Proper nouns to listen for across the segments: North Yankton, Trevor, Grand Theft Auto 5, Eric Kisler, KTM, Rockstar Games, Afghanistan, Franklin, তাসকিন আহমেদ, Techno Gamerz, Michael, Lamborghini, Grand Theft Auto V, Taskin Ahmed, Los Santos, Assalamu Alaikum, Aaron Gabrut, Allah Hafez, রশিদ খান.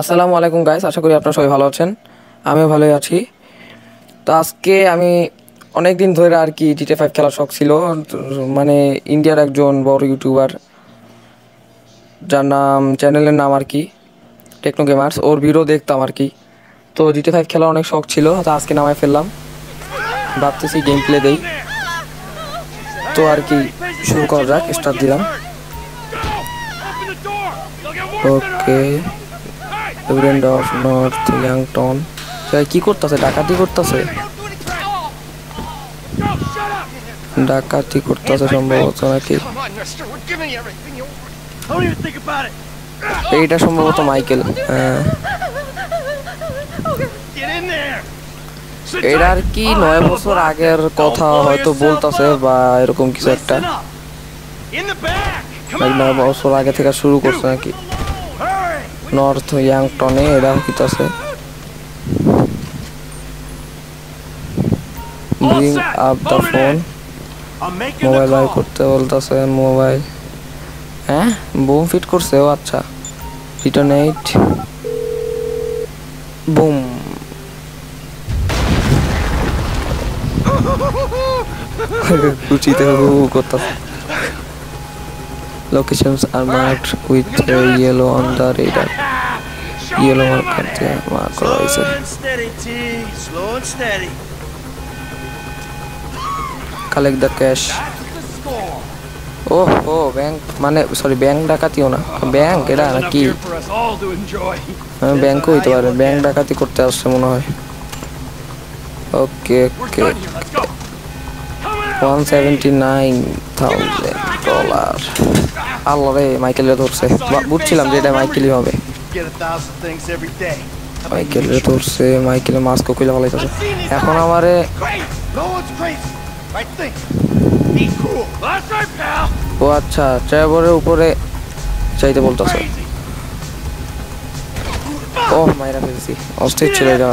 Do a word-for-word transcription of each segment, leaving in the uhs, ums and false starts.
আসসালামু আলাইকুম গাইস, আশা করি আপনারা সবাই ভালো আছেন। আমিও ভালোই আছি। তো আজকে আমি অনেক দিন ধরে আর কি জিটিএ ফাইভ খেলার শখ ছিল। মানে ইন্ডিয়ার একজন বড় ইউটিউবার, যার নাম চ্যানেলের নাম আর কি টেকনো গেমার্স, ওর ভিডিও দেখতাম আর কি। তো জিটিএ ফাইভ খেলার অনেক শখ ছিল, তো আজকে নামায় ফেললাম, ভাবতেছি গেম প্লে দেই। তো আর কি শুরু করা যাক, স্টার্ট দিলাম। ওকে, Grand of North Yankton কি করতেছে? ডাকাতি করতেছে, ডাকাতি করতেছে সম্ভবত নাকি। এইটা সম্ভবত মাইকেল, এটা আর কি নয় বছর আগের কথা হয়তো বলতেছে বা এরকম কিছু একটা, নয় বছর আগে থেকে শুরু করছে নাকি। নর্থ ইয়াংটনে এরা হইতাছে। Bring up the phone, mobile buy করতে বলতেছে। মোবাইল, হ্যাঁ বুম ফিট করছে। ও আচ্ছা, রিটার্নেট বুম। কুচিতে হু হু করতেছে। Locations are marked with a yellow on the radar. Yellow marker there, mark horizon. Collect the cash. Oh, oh, bank. Mane, sorry, bank ডাকাতিও না, bank এটা নাকি? হ্যাঁ, ব্যাংকও হইতে পারে। ব্যাংক ডাকাতি করতে আসছে মনে হয়। Okay okay, one seventy nine thousand dollar. আল্লাহ রে, মাইকেলের ধরছে। বুঝছিলাম যে এটা মাইকেলই হবে। মাইকেলের ধরছে, মাইকেলের মাস্ক কইলা ভালোই থাকে। এখন আমারে ও আচ্ছা, ট্রেভরের উপরে চাইতে বলতেছে। ও মাইরা ফেলছি, অস্থির ছিল এটা।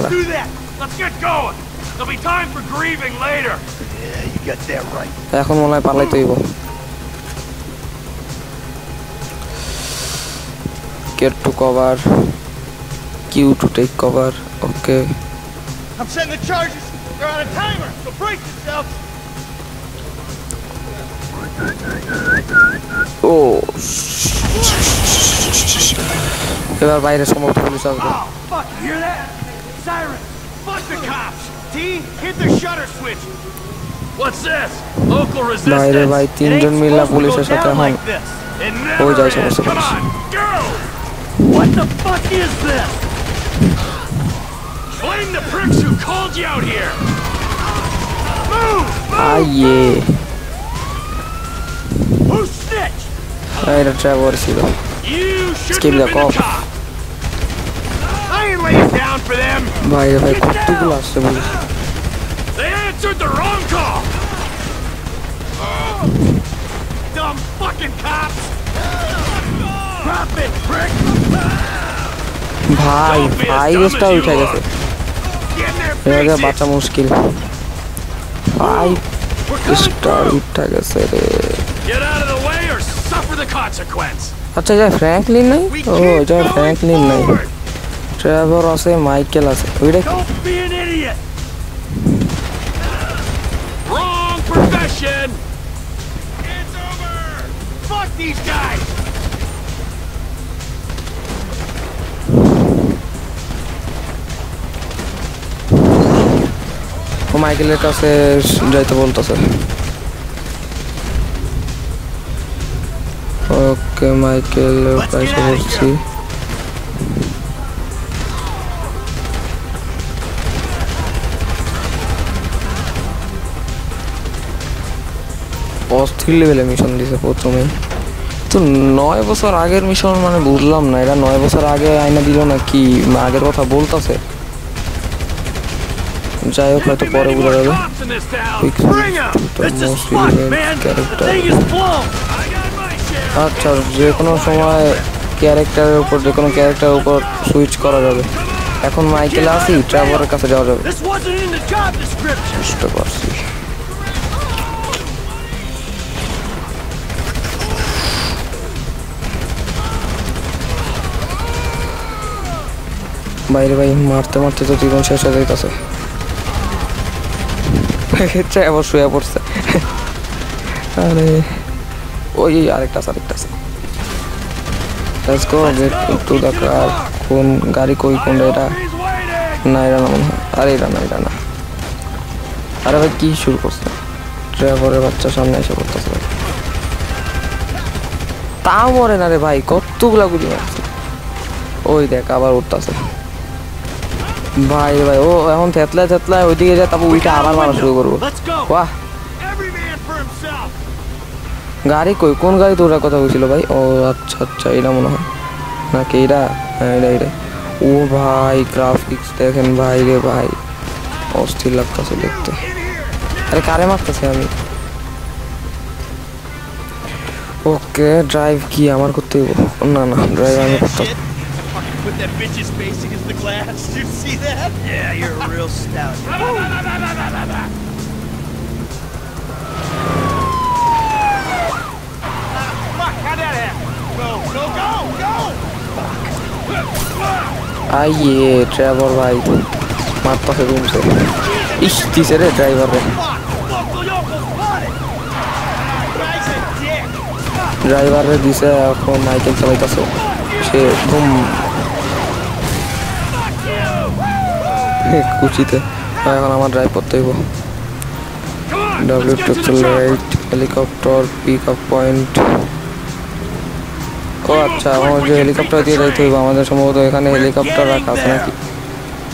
এখন মনে হয় পালাই তৈব। Get to cover. Q to take cover. Okay. I'm setting the charges. They're on a timer. So brace yourself. Oh. They're by the smoke police out there. Oh, fuck! You hear that? Siren. Fuck the cops. D, hit the shutter switch. What's this? Local resistance. By the by, তিনজন মিলা পুলিশের সাথে হয়। ওই যায় সমস্ত police. What the fuck is this? Blame the pricks who called you out here. Move! Ah yeah. Who snitched? I don't know what she did. You should give the cop. I ain't laying down for them. By the way, two glass of police. They answered the wrong call. Oh. Dumb fucking cops. Drop it, prick. ভাই ভাই বেশটা উঠে গেছে, এটা বাঁচা মুশকিল। ভাই star উঠে গেছে রে। আচ্ছা, যাই ফ্র্যাঙ্কলিন নাই। ও যাই ফ্র্যাঙ্কলিন নাই, ট্রেভর আছে, মাইকেল আছে। ওইটা মাইকেলের কাছে যাইতে বলতেছে। ওকে, মাইকেল পয়সা বলছি। অস্থির লেভেলে মিশন দিছে প্রথমে তো। নয় বছর আগের মিশন, মানে বুঝলাম না এটা নয় বছর আগে আয়না দিল না কি আগের কথা বলতেছে। যাই হোক, হয়তো পরে বুঝা যাবে। আচ্ছা, যে কোনো সময় ক্যারেক্টারের উপর যে কোনো ক্যারেক্টারের উপর সুইচ করা যাবে। এখন মাইকেল আসি, ট্রেভরের কাছে যাওয়া যাবে। বুঝতে পারছি। বাইরে ভাই মারতে মারতে তো জীবন শেষ হয়ে যাইতেছে। চাই আবার শুয়ে পড়ছে। আরে ওই আরেকটা আছে আরেকটা আছে। Let's go get to the car. কোন গাড়ি কই কোনটা এটা? না এটা না। আরে এটা না এটা না। আরে ভাই কি শুরু করছে? ট্রেভরের বাচ্চা সামনে এসে পড়তেছে। তাও মরে না রে ভাই, কতগুলা গুলি মারছে। ওই দেখ আবার উঠতেছে ভাই ভাই। ও এখন থেতলায় থেতলায় ওইদিকে যায়, তারপর উল্টা আবার মারা শুরু করবো। বাহ গাড়ি কই কোন গাড়ি তোরা কথা বলছিল ভাই? ও আচ্ছা আচ্ছা এটা মনে হয় নাকি এটা, হ্যাঁ এটা এটা। ও ভাই গ্রাফিক্স দেখেন ভাই রে ভাই, অস্থির লাগতেছে দেখতে। আরে কারে মারতেছে আমি? ওকে ড্রাইভ কি আমার করতে হবে? না না ড্রাইভ আমি করতে Put that bitch's face against the glass. Did you see that? Yeah, you're a real stout. Fuck, how'd that happen? Go, go, go, go! Fuck. Ah, yeah, Trevor, bhai. Matta se room se. Ish, this is a driver. Fuck, local local party. Guy's a dick. Driver, this is a Michael chalai kaso. She boom. কুচিতে এখন আমার drive করতে হইব। W two light helicopter pick up point. ও আচ্ছা আমার যে helicopter দিয়ে যাইতে হইব আমাদের, সম্ভবত এখানে হেলিকপ্টার রাখা আছে নাকি?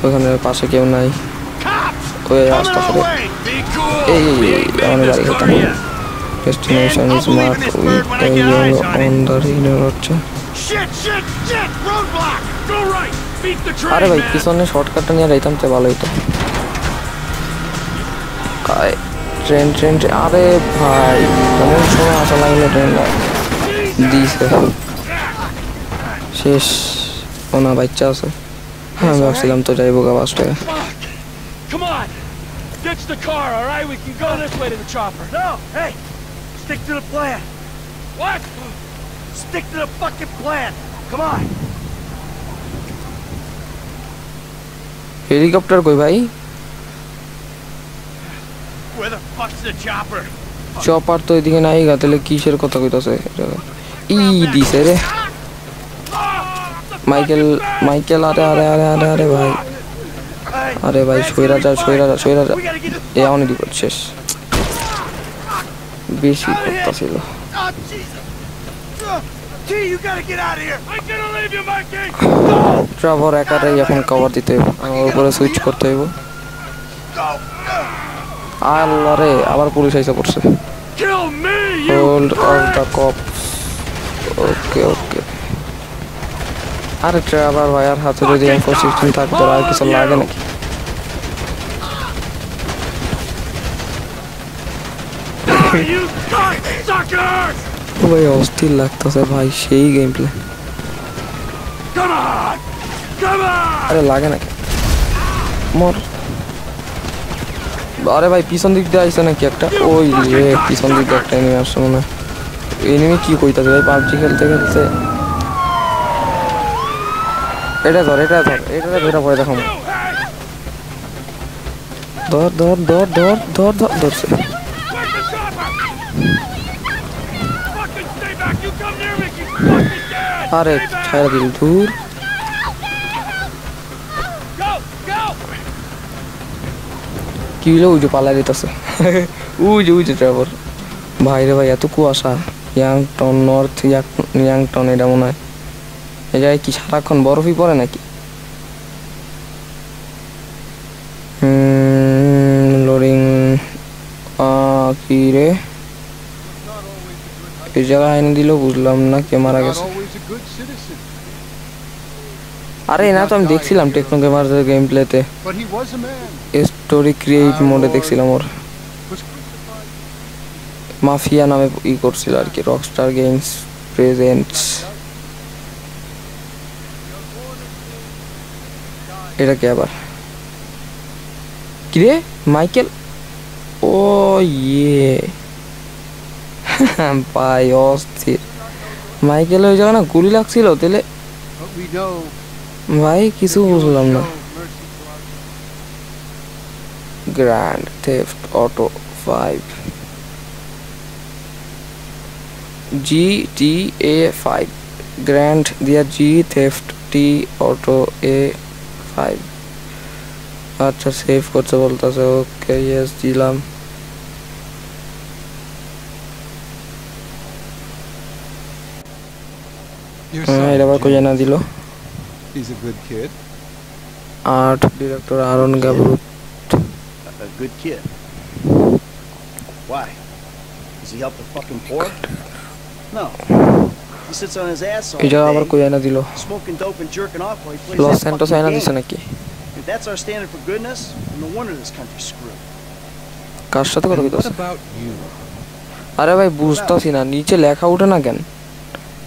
ওখানে পাশে কেউ নাই। ওই রাস্তা করে এই আমার গাড়ি খেতাম। Destination is mark on the রিনার হচ্ছে। আরে ভাই পিছনে শর্টকাটটা নিয়ে যাইতাম তো ভালো হইতো। ট্রেন ট্রেন আরে ভাই এমন সময় আসা লাগলো ট্রেন দিয়েছে। শেষ ওনা বাচ্চা আছে। আমি ভাবছিলাম তো যাইব গা বাস থেকে। হেলিকপ্টার কই ভাই? চপার তো এদিকে নাই গা, তাহলে কিসের কথা কইতাছে? ই দিছে রে মাইকেল মাইকেল। আরে আরে আরে আরে আরে ভাই আরে ভাই সইরা যা সইরা যা সইরা যা। এ অনেক বিপদ, শেষ বেশি করতেছিল। ট্রেভর একাটাই এখন কভার দিতে হইব, আমার উপরে সুইচ করতে হইব। আল্লাহ রে আবার পুলিশ এসে পড়ছে। Hold off the cop. Okay okay. আরে ট্রেভর ভাই আর হাতে যদি এম ফোর সিক্সটিন থাকতো আর কিছু লাগে নাকি? ভাই অস্থির লাগতেছে ভাই সেই গেম প্লে। আরে লাগে নাকি মর? আরে ভাই পিছন দিক দিয়ে আসছে নাকি একটা? ওই পিছন দিক দিয়ে একটা এনিমি আসছে মনে হয়। এনিমি কি কইতাছে ভাই? পাবজি খেলতে খেলতে এটা ধর এটা ধর এটা ধরে পরে দেখো। ধর ধর ধর ধর ধর ধর ধরছে। আরে ছাড়া দিল দূর। কি হলো? উজো পালা দিতেছে। উজো উজো ট্রেভর ভাই রে ভাই এত কুয়াশা। ইয়াংটন নর্থ ইয়াংটন এটা মনে হয়। এই জায়গায় কি সারাক্ষণ বরফই পড়ে নাকি? হুম লোডিং। কি রে এই জায়গা এনে দিল? বুঝলাম না কে মারা গেছে। আরে না তো আমি দেখছিলাম টেকনো গেমার্জ এর গেম প্লেতে, স্টোরি ক্রিয়েট মোডে দেখছিলাম। ওর মাফিয়া নামে ই করছিল আর কি। Rockstar Games presents. এটা কি আবার? কিরে মাইকেল? ও ইয়ে ভাই অস্থির। মাইকেল ওই জায়গা না গুলি লাগছিল তাহলে। ভাই কিছু বুঝলাম না Grand Theft Auto five G T A five Grand dia G Theft T Auto A five আচ্ছা সেভ করতে বলতাছে ওকে यस দিলাম I never could not do. He's a good kid. Art director Aaron Gabrut. A good kid. Why? Does he help the fucking poor? No. He sits on his ass all day, smoking dope and jerking off while he plays Los Santos fucking game. If that's our standard for goodness, then no wonder this country's screwed. And what about you? আরে ভাই বুঝতাছি না নিচে লেখা ওঠে না কেন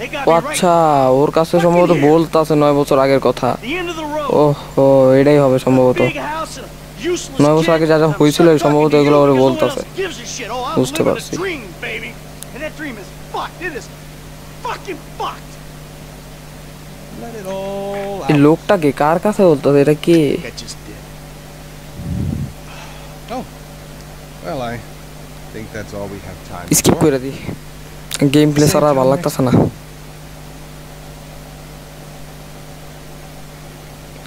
They got me right. ওর কাছে সম্ভবত বলতাছে নয় বছর আগের কথা ওহো এটাই হবে সম্ভবত নয় বছর আগে যা যা হয়েছিল সম্ভবত এগুলো ওরে বলতাছে বুঝতে পারছি এই লোকটাকে কার কাছে বলতাছে এটা কে স্কিপ করে দি gameplay সারা ভালো লাগতাছে না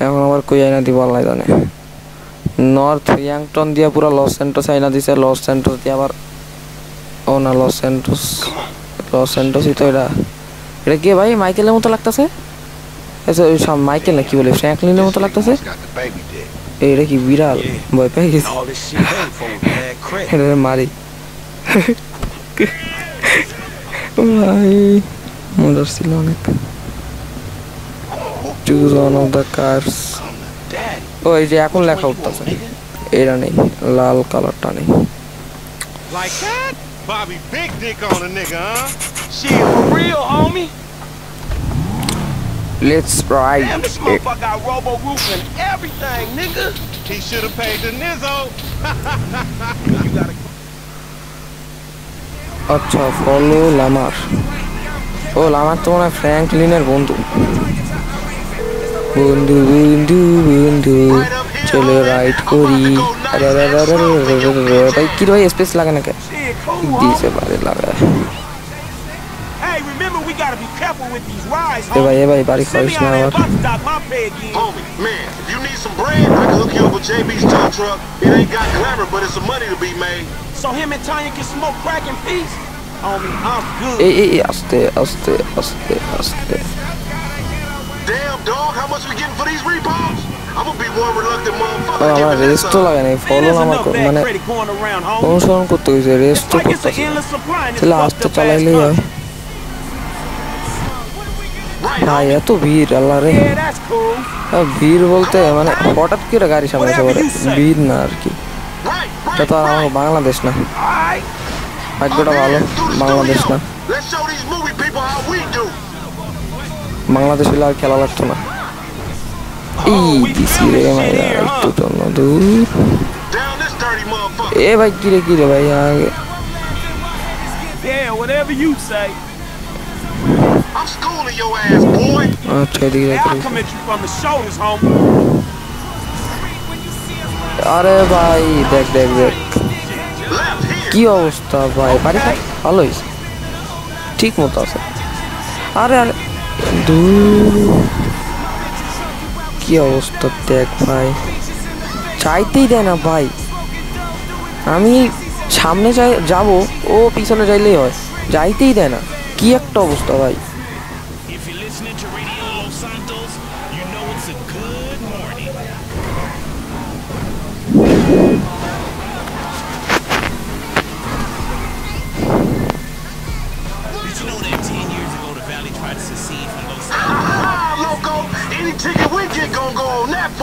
এখন আবার কই আইনা দিব আল্লাহ জানে নর্থ ইয়াংটন দিয়া পুরো লস স্যান্টোস আইনা দিছে লস স্যান্টোস দিয়া আবার ও না লস স্যান্টোস লস স্যান্টোসই তো এটা এটা কি ভাই মাইকেলের মতো লাগতাছে আচ্ছা ওই সব মাইকেল না কি বলে ফ্র্যাঙ্কলিনের মতো লাগতাছে এইটা কি বিড়াল ভয় পেয়ে গেছে এরে মারি ভাই মজা ছিল অনেক Choose one of the cars. Oh, ये आकुन लेखा उठता है। ये रने लाल कलर टाने। Like that? Bobby big dick on a nigga, huh? She for real, homie. Let's ride. Damn, this motherfucker got robo roof and everything, nigga. He should have paid the nizzo. You gotta. अच्छा follow Lamar. Oh, Lamar तो ना Franklin एर बंदू. Bundu bundu bundu chalo right kori ara ara ara ara bhai ki bhai space lagana ka dise bare laga hey remember we got to be careful with these rides hey bhai bhai bari khoish na aur homie man if you need some bread I can hook you up with J B's tow truck it ain't got glamour but it's some money to be made so him and Tanya can smoke crack in peace homie I'm good hey hey aste aste aste aste Damn dog, how much we getting for these repos? I'm gonna be one reluctant motherfucker. Oh, man, this too like an follow na mako. Man, कौन सा उनको तो इसे rest तो करता है। चला आज तो चला ही है। हाँ ये तो भीड़ अल्लाह रे। अब भीड़ बोलते हैं माने हॉट अप की रगारी सामने से बोले भीड़ ना रखी। तो तो आओ बांग्लादेश ना। आज बड़ा वालो बांग्लादेश ना। Bangladesh will have Kerala to na. Hey, this is my yar. To to na do. Hey, boy, kire kire, boy, yaar. Yeah, whatever you say. I'm schooling your ass, boy. Ah, chadi kire. I'll come at you from the shoulders, homie. Arey, boy, dek dek dek. Ki avostha, boy. Pari ka? Hello, is. Thik mota se. Arey. Dude, क्या उस्ताद देख भाई, चाहते ही देना भाई, हमी सामने जाए जावो, ओ पीछे न जाए ले हो, चाहते ही देना, क्या एक टॉप उस्ताद भाई।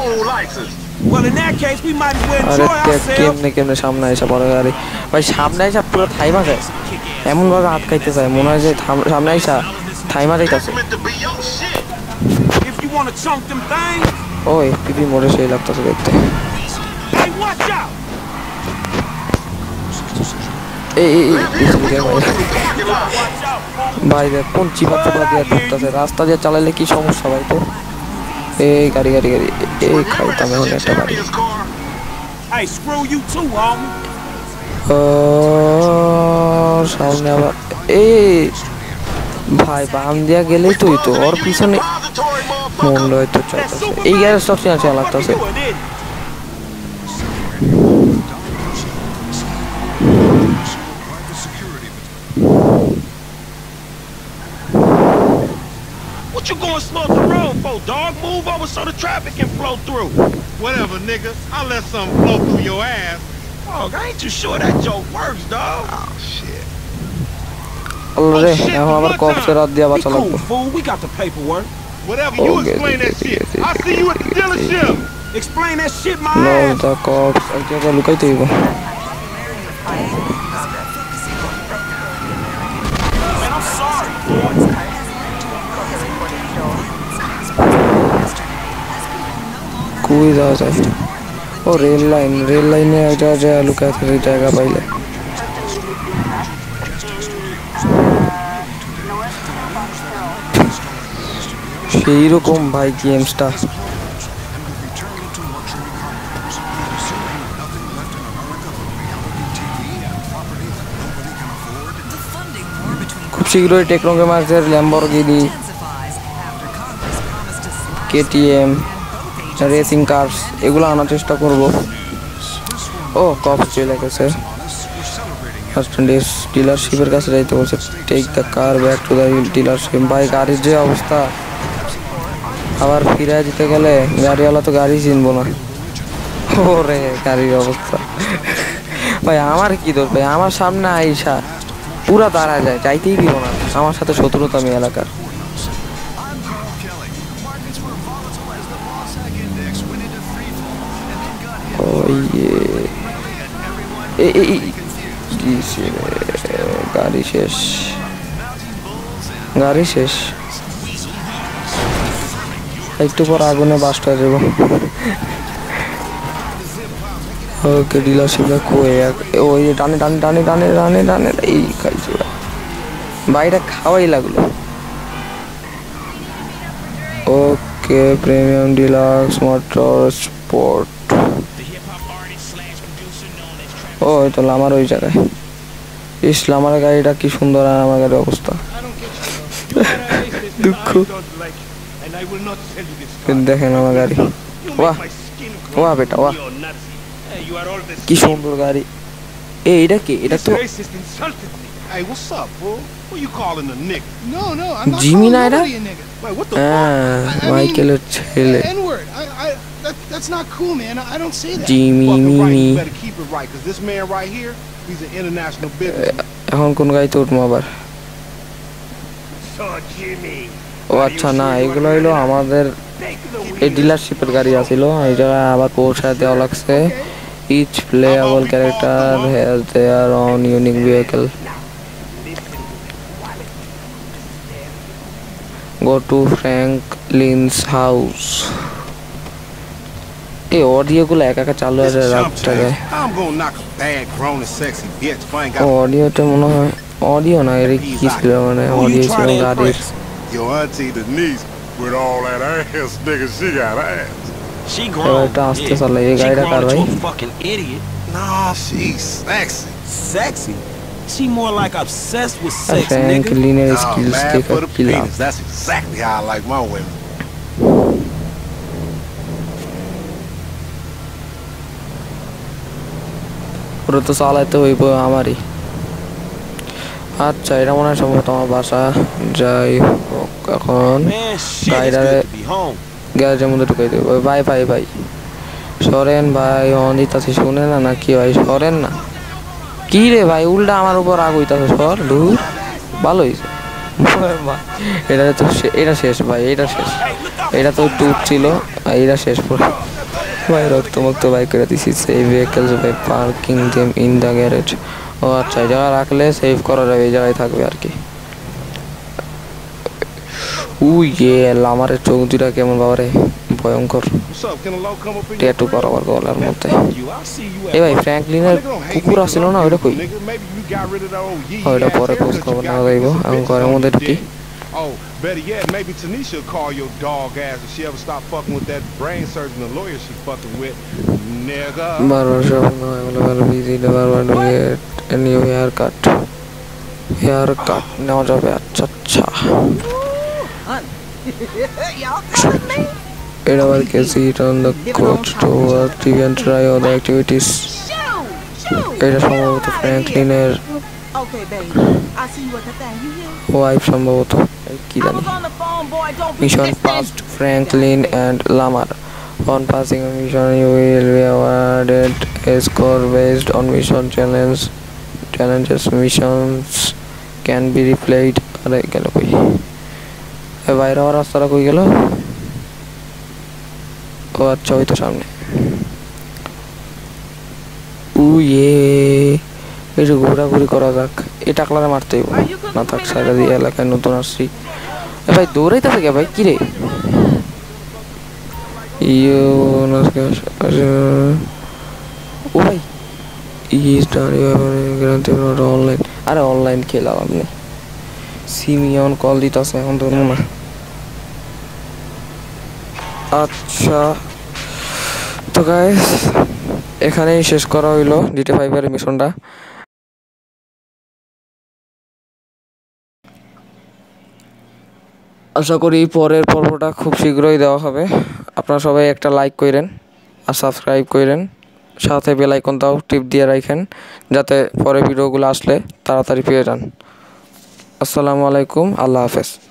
full license. Well, in that case, we might win for ourselves. Game game সামনে এসে পড়ে গাড়ি ভাই সামনে এসে পুরো থাইমা যায় এমন ভাবে আটকাইতে যায় মনে হয় যে সামনে এসে থাইমা যাইতাছে ওই পিপি মরে সেই লাগতাছে দেখতে এই ভাই দেখ কোন চিপাটা দিয়ে ঢুকতাছে রাস্তা দিয়ে চালালে কি সমস্যা ভাই তো Hey, gari, gari, gari. Hey, khaitame hone ekta bari. Hey, screw you too, homie. Oh, samne abar. Hey, bhai, bam dia gelei tu to. Or pichone mondoi to chalteche. Ei garage stop chena chena lagteche. You going slow the road for, dog? Move over so the traffic can flow through. Whatever, nigga. I'll let something flow through your ass. Dog, I ain't you sure that joke works, dog. Oh, shit. Oh, shit, one time. Be cool, fool. We got the paperwork. Whatever, you explain that shit. I'll see you at the dealership. Explain that shit, my ass. No, the cops. I can't go look at you. Who is outside? Oh, rail line, rail line. I just look at the jaga pile. Shiro kom bhai game star. Khub shiro Techno Gamerz Lamborghini, K T M. Racing cars. এগুলো আনার চেষ্টা করব ও কপ চলে গেছে ডিলারশিপের কাছে যাইতে বলছে take the car back to the dealership ভাই গাড়ির যে অবস্থা আবার ফিরে যেতে গেলে গাড়িওয়ালা তো গাড়ি চিনবো না ওরে গাড়ির অবস্থা ভাই আমার কি দোষ ভাই আমার সামনে আইসা পুরা দাঁড়া যায় যাইতেই দিব না আমার সাথে শত্রুতা আমি এলাকার গাড়ি শেষ গাড়ি শেষ একটু পর আগুনে বাস্ট হয়ে যাব ওকে ডিলারশিপটা কই ওই টানে টানে টানে টানে টানে টানে এই খাইছে বাইরে খাওয়াই লাগলো okay premium deluxe motorsport ও তো লামার ওই জায়গায় ইস লামার গাড়িটা কি সুন্দর আর আমার গাড়ির অবস্থা দুঃখ দেখেন আমার গাড়ি ওয়া ওয়া বেটা ওয়া কি সুন্দর গাড়ি এ এটা কি এটা তো জিমি না এটা হ্যাঁ মাইকেলের ছেলে That's not cool, man. I don't say that. Jimmy, well, me, right, you better keep it right, cause this man right here, he's an international businessman. How can I do it, Mabar? So Jimmy. Oh, अच्छा ना इगलो इलो हमारे एक dealership पर गाड़ी आती लो इधर आवाज़ पोस्ट है दिया अलग से each playable character has their own unique vehicle. Go to Franklin's house. Hey, audio go like a chalo I'm gonna knock a bad grown and sexy bitch. Audio to mono audio na Eric Kisler na audio so got it. Your auntie Denise with all that ass, nigga, she got ass. She grown. She grown to a fucking idiot. Nah, she's sexy. Sexy. She more like obsessed with sex, nigga. I'm mad for the penis. That's exactly how I like my women. পুরো তো চালাতে হইব আমারই আচ্ছা এটা মনে সম্ভবত আমার বাসা যাই হোক এখন গাড়িটারে গ্যারেজের মধ্যে ঢুকাই দেব ভাই ভাই ভাই সরেন ভাই অনিতাছি শুনে না না কি ভাই সরেন না কি রে ভাই উল্টা আমার উপর রাগ হইতাছে সর ধুর ভালো হইছে এটা তো এটা শেষ ভাই এটা শেষ এটা তো টুট ছিল, এরা শেষ পড়ে ভাই রক্তমুক্ত বাই করে দিছি। Save vehicles by parking them in the garage. ও আচ্ছা, এই জায়গা রাখলে সেভ করা যাবে, এই জায়গায় থাকবে আর কি। উই এ লামারে চোখ দুটা কেমন বাবারে ভয়ঙ্কর, ট্যাটু বরাবর গলার মধ্যে। এ ভাই ফ্র্যাঙ্কলিনের কুকুর আসছিল না, ওইটা কই? ওইটা পরে খোঁজ খবর নেওয়া যাইব, এখন ঘরের মধ্যে ঢুকি। Oh, better yet, maybe Tanisha call your dog ass if she ever stop fucking with that brain surgeon and lawyer she fucking with, nigga. Barber shop, no, I'm gonna be busy. The barber to get a new haircut. Haircut, now job at cha cha. Trevor can sit on the couch to watch T V and try all the activities. It is from over to Franklin air. Okay, baby. I see you at the thing. You hear? Wife সম্ভবত কি জানি। Mission passed Franklin and Lamar. On passing a mission, you will be awarded a score based on mission challenge. Challenges missions can be replayed. আরে গেল কই? এ বাইরে আর রাস্তাটা কই গেল? ও আচ্ছা, ওই তো সামনে। ও ইয়ে একটু ঘোরাঘুরি করা যাক, এ টাকলারে মারতে হইব না থাক সাইডা দিয়ে। এলাকায় নতুন আসছি। এ ভাই দৌড়াইতেছে কে ভাই? কিরে ও ভাই অনলাইন? আরে অনলাইন খেলাম আপনি সিমিয়ন কল দিতেছে এখন ধরুন না। আচ্ছা তো গাইস, এখানেই শেষ করা হইল জিটি ফাইভের মিশনটা। আশা করি পরের পর্বটা খুব শীঘ্রই দেওয়া হবে। আপনারা সবাই একটা লাইক করেন আর সাবস্ক্রাইব করেন, সাথে বেল আইকনটাও টিপ দিয়ে রাখেন যাতে পরের ভিডিওগুলো আসলে তাড়াতাড়ি পেয়ে যান। আসসালামু আলাইকুম, আল্লাহ হাফেজ।